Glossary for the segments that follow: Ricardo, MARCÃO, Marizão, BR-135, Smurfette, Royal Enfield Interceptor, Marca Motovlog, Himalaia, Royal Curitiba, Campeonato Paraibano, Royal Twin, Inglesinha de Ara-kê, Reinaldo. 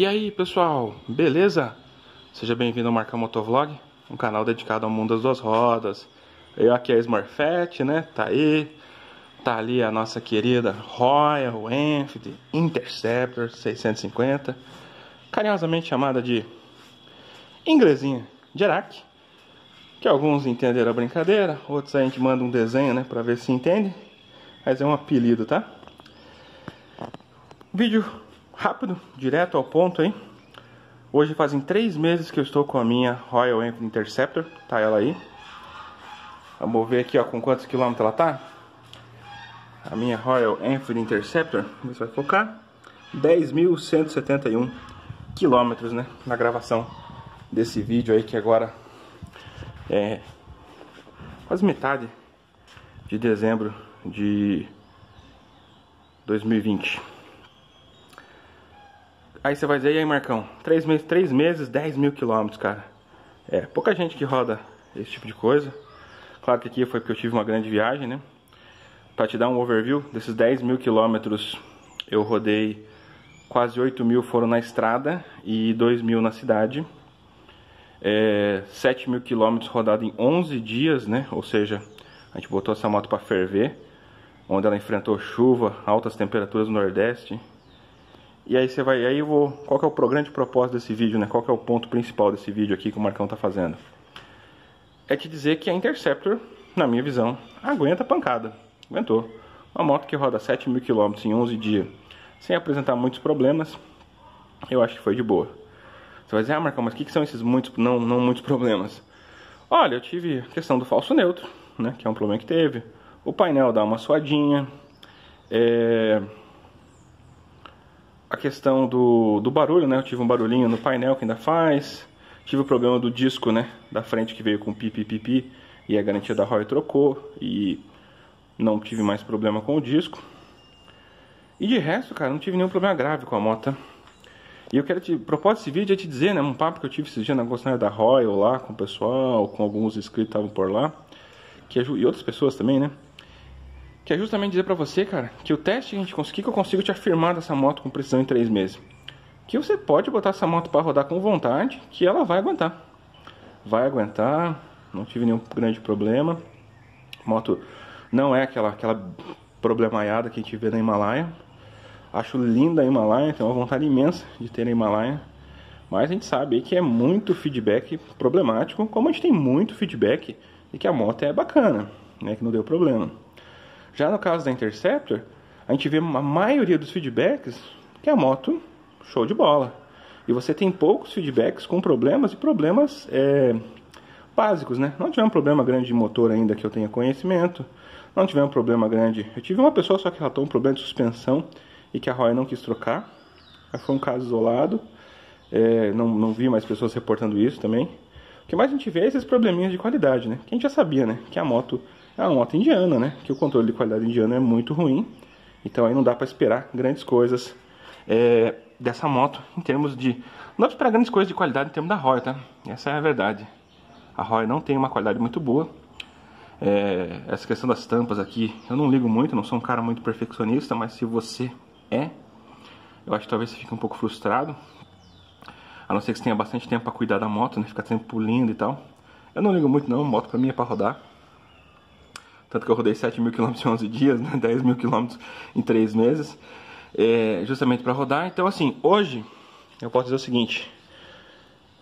E aí pessoal, beleza? Seja bem-vindo ao Marca Motovlog, um canal dedicado ao mundo das duas rodas. Eu aqui é a Smurfette, né? Tá aí, tá ali a nossa querida Royal Enfield Interceptor 650, carinhosamente chamada de inglesinha de Iraque, que alguns entenderam a brincadeira, outros a gente manda um desenho, né, pra ver se entende, mas é um apelido, tá? Vídeo rápido, direto ao ponto, hein? Hoje fazem 3 meses que eu estou com a minha Royal Enfield Interceptor, tá ela aí. Vamos ver aqui, ó, com quantos quilômetros ela tá. A minha Royal Enfield Interceptor, como você vai focar, 10.171 quilômetros, né, na gravação desse vídeo aí, que agora é quase metade de dezembro de 2020. Aí você vai dizer, e aí Marcão, 3 meses, 10.000 quilômetros, cara. É, pouca gente que roda esse tipo de coisa. Claro que aqui foi porque eu tive uma grande viagem, né? Pra te dar um overview, desses 10.000 quilômetros eu rodei, quase 8.000 foram na estrada e 2.000 na cidade. 7.000 quilômetros rodado em 11 dias, né? Ou seja, a gente botou essa moto pra ferver, onde ela enfrentou chuva, altas temperaturas no Nordeste. E aí você vai, aí eu vou, qual que é o grande propósito desse vídeo, né? Qual que é o ponto principal desse vídeo aqui que o Marcão tá fazendo? É te dizer que a Interceptor, na minha visão, aguenta a pancada. Aguentou. Uma moto que roda 7.000 quilômetros em 11 dias, sem apresentar muitos problemas, eu acho que foi de boa. Você vai dizer, ah Marcão, mas o que são esses não muitos problemas? Olha, eu tive a questão do falso neutro, né? Que é um problema que teve. O painel dá uma suadinha. A questão do barulho, né? Eu tive um barulhinho no painel que ainda faz. Tive o problema do disco, né? Da frente, que veio com pipi. E a garantia da Royal trocou. E não tive mais problema com o disco. E de resto, cara, não tive nenhum problema grave com a moto. E eu quero o propósito desse vídeo é te dizer, né? Um papo que eu tive esses dias na concessionária da Royal lá com o pessoal, com alguns inscritos que estavam por lá. E outras pessoas também, né? Que é justamente dizer pra você, cara, que o teste que a gente conseguiu, que eu consigo te afirmar dessa moto com precisão em 3 meses. Que você pode botar essa moto pra rodar com vontade, que ela vai aguentar. Vai aguentar, não tive nenhum grande problema. A moto não é aquela problemaiada que a gente vê na Himalaia. Acho linda a Himalaia, tenho uma vontade imensa de ter a Himalaia. Mas a gente sabe aí que é muito feedback problemático, como a gente tem muito feedback e que a moto é bacana, né, que não deu problema. Já no caso da Interceptor, a gente vê a maioria dos feedbacks que a moto show de bola. E você tem poucos feedbacks com problemas, e problemas básicos, né? Não tivemos um problema grande de motor ainda que eu tenha conhecimento. Não tivemos um problema grande. Eu tive uma pessoa só que relatou um problema de suspensão e que a Royal não quis trocar. Mas foi um caso isolado. Não vi mais pessoas reportando isso também. O que mais a gente vê é esses probleminhas de qualidade, né? Que a gente já sabia, né? Que a moto... é uma moto indiana, né? Que o controle de qualidade indiana é muito ruim. Então aí não dá pra esperar grandes coisas dessa moto em termos de... Não dá pra esperar grandes coisas de qualidade em termos da Royal, tá? Essa é a verdade. A Royal não tem uma qualidade muito boa. Essa questão das tampas aqui, eu não ligo muito, não sou um cara muito perfeccionista, mas se você é, eu acho que talvez você fique um pouco frustrado. A não ser que você tenha bastante tempo pra cuidar da moto, né? Ficar sempre pulindo e tal. Eu não ligo muito não, moto pra mim é pra rodar. Tanto que eu rodei 7.000 quilômetros em 11 dias, né? 10.000 quilômetros em 3 meses. Justamente para rodar. Então assim, hoje eu posso dizer o seguinte.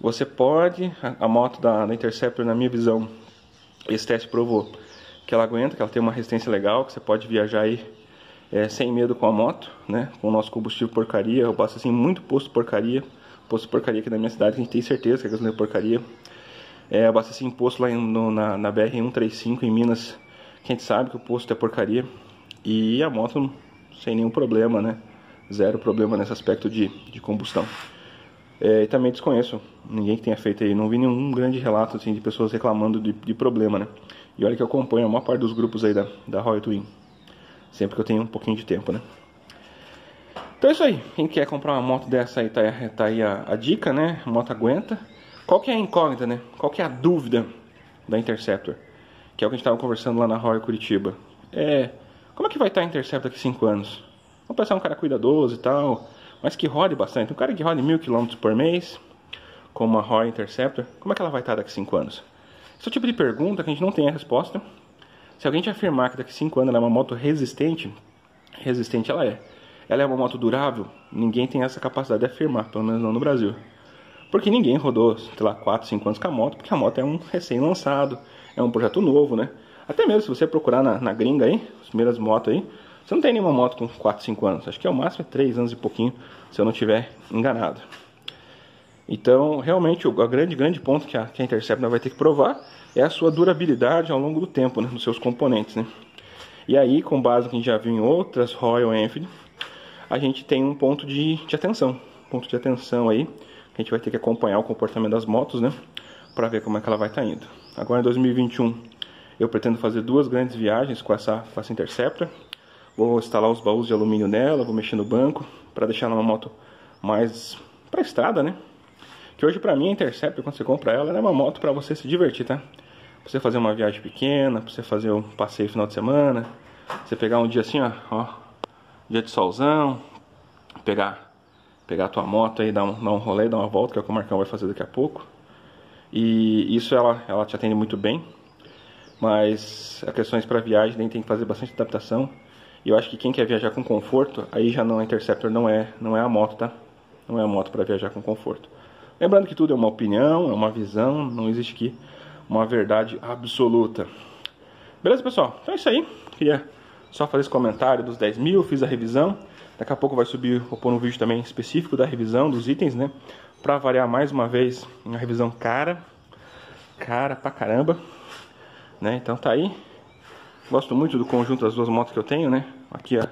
Você pode... A moto da Interceptor, na minha visão, esse teste provou que ela aguenta, que ela tem uma resistência legal, que você pode viajar aí sem medo com a moto, né? Com o nosso combustível porcaria. Eu passo assim, muito posto porcaria. Posto porcaria aqui na minha cidade, que a gente tem certeza que é gasolina porcaria. Eu passo assim, posto lá na BR-135 em Minas... A gente sabe que o posto é porcaria e a moto sem nenhum problema, né? Zero problema nesse aspecto de combustão. E também desconheço ninguém que tenha feito aí, não vi nenhum grande relato assim, de pessoas reclamando de problema, né? E olha que eu acompanho a maior parte dos grupos aí da Royal Twin, sempre que eu tenho um pouquinho de tempo, né? Então é isso aí, quem quer comprar uma moto dessa aí, tá aí a dica, né? A moto aguenta. Qual que é a incógnita, né? Qual que é a dúvida da Interceptor? Que é o que a gente estava conversando lá na Royal Curitiba. Como é que vai estar a Interceptor daqui a 5 anos? Vamos pensar um cara cuidadoso e tal, mas que rode bastante. Um cara que rode 1.000 km por mês, como uma Royal Interceptor, como é que ela vai estar daqui a 5 anos? Esse é o tipo de pergunta que a gente não tem a resposta. Se alguém te afirmar que daqui a 5 anos ela é uma moto resistente, resistente ela é. Ela é uma moto durável, ninguém tem essa capacidade de afirmar, pelo menos não no Brasil. Porque ninguém rodou, sei lá, 4, 5 anos com a moto, porque a moto é um recém-lançado, é um projeto novo, né? Até mesmo se você procurar na gringa aí, as primeiras motos aí, você não tem nenhuma moto com 4, 5 anos. Acho que é o máximo é 3 anos e pouquinho, se eu não estiver enganado. Então, realmente, o grande ponto que a Interceptor vai ter que provar é a sua durabilidade ao longo do tempo, né? Dos seus componentes, né? E aí, com base no que a gente já viu em outras Royal Enfield, a gente tem um ponto de atenção. Ponto de atenção aí, que a gente vai ter que acompanhar o comportamento das motos, né? Pra ver como é que ela vai estar indo. Agora, em 2021, eu pretendo fazer 2 grandes viagens com essa Interceptor. Vou instalar os baús de alumínio nela, vou mexer no banco, pra deixar ela uma moto mais pra estrada, né? Que hoje pra mim a Interceptor, quando você compra ela, ela é uma moto pra você se divertir, tá? Pra você fazer uma viagem pequena, pra você fazer um passeio final de semana, você pegar um dia assim, ó, dia de solzão, pegar a tua moto aí, dar um rolê, dar uma volta, que é o que o Marcão vai fazer daqui a pouco. E isso ela te atende muito bem, mas as questões pra viagem tem que fazer bastante adaptação. E eu acho que quem quer viajar com conforto, aí já não, a Interceptor não é a moto, tá? Não é a moto pra viajar com conforto. Lembrando que tudo é uma opinião, é uma visão, não existe aqui uma verdade absoluta. Beleza, pessoal? Então é isso aí. Queria só fazer esse comentário dos 10.000, fiz a revisão. Daqui a pouco vai subir, vou pôr um vídeo também específico da revisão dos itens, né? Pra variar mais uma vez, uma revisão cara pra caramba, né? Então tá aí. Gosto muito do conjunto das duas motos que eu tenho, né? Aqui a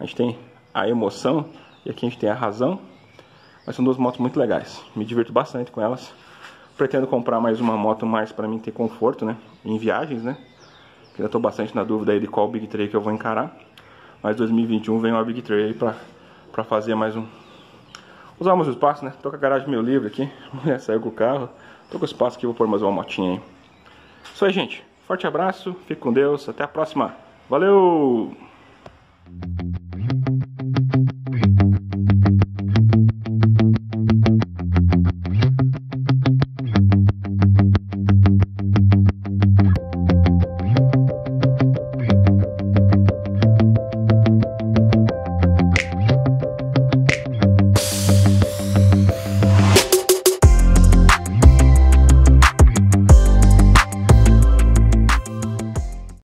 gente tem a emoção e aqui a gente tem a razão. Mas são duas motos muito legais, me divirto bastante com elas. Pretendo comprar mais uma moto mais para mim ter conforto, né? Em viagens, né? Que ainda estou bastante na dúvida aí de qual Big 3 que eu vou encarar. Mas 2021 vem uma Big 3 aí para fazer mais um... usar mais o espaço, né? Tô com a garagem meio livre aqui, a mulher saiu com o carro. Tô com o espaço aqui, vou pôr mais uma motinha aí. Isso aí, gente. Forte abraço, fique com Deus, até a próxima. Valeu!